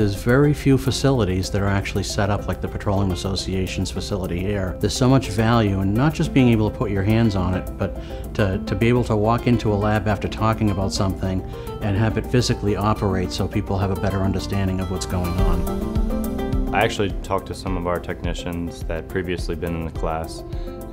there's very few facilities that are actually set up like the Petroleum Association's facility here. There's so much value in not just being able to put your hands on it, but to be able to walk into a lab after talking about something and have it physically operate so people have a better understanding of what's going on. I actually talked to some of our technicians that had previously been in the class,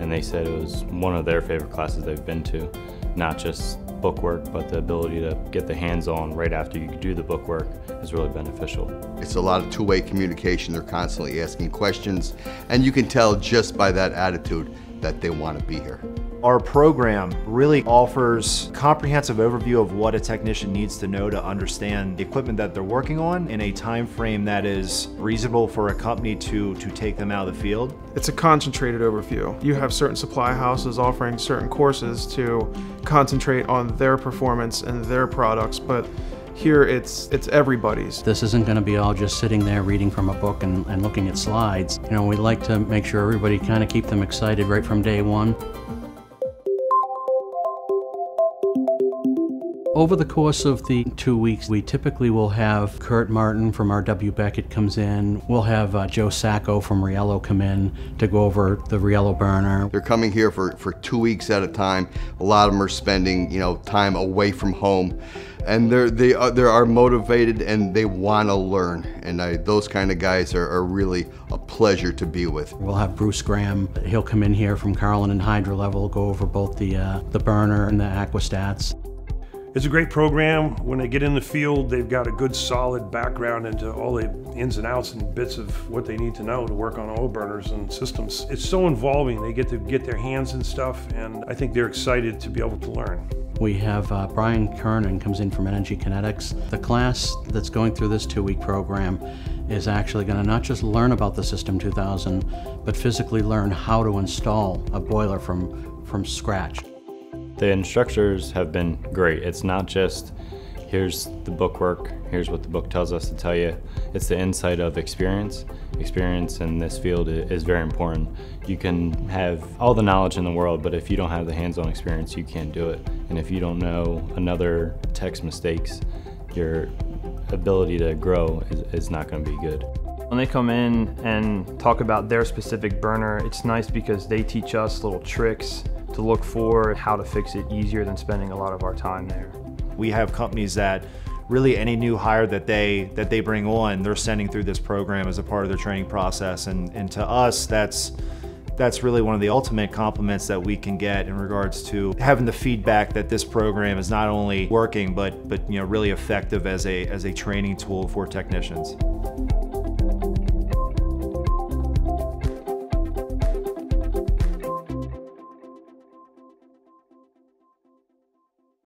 and they said it was one of their favorite classes they've been to, not just bookwork, but the ability to get the hands-on right after you do the bookwork is really beneficial. It's a lot of two-way communication. They're constantly asking questions, and you can tell just by that attitude that they want to be here. Our program really offers a comprehensive overview of what a technician needs to know to understand the equipment that they're working on in a time frame that is reasonable for a company to take them out of the field. It's a concentrated overview. You have certain supply houses offering certain courses to concentrate on their performance and their products, but here it's everybody's. This isn't going to be all just sitting there reading from a book and looking at slides. You know, we like to make sure everybody kind of keep them excited right from day one. Over the course of the 2 weeks, we typically will have Kurt Martin from R.W. Beckett comes in. We'll have Joe Sacco from Riello come in to go over the Riello burner. They're coming here for 2 weeks at a time. A lot of them are spending, you know, time away from home, and they are motivated and they want to learn. And those kind of guys are really a pleasure to be with. We'll have Bruce Graham. He'll come in here from Carlin and Hydra level, go over both the burner and the aquastats. It's a great program. When they get in the field, they've got a good solid background into all the ins and outs and bits of what they need to know to work on oil burners and systems. It's so involving. They get to get their hands in stuff, and I think they're excited to be able to learn. We have Brian Kernan comes in from Energy Kinetics. The class that's going through this 2 week program is actually going to not just learn about the System 2000, but physically learn how to install a boiler from scratch. The instructors have been great. It's not just, here's the bookwork, here's what the book tells us to tell you. It's the insight of experience. Experience in this field is very important. You can have all the knowledge in the world, but if you don't have the hands-on experience, you can't do it. And if you don't know another tech's mistakes, your ability to grow is not going to be good. When they come in and talk about their specific burner, it's nice because they teach us little tricks to look for, how to fix it easier than spending a lot of our time there. We have companies that really any new hire that they bring on, they're sending through this program as a part of their training process, and to us that's really one of the ultimate compliments that we can get in regards to having the feedback that this program is not only working but you know really effective as a training tool for technicians.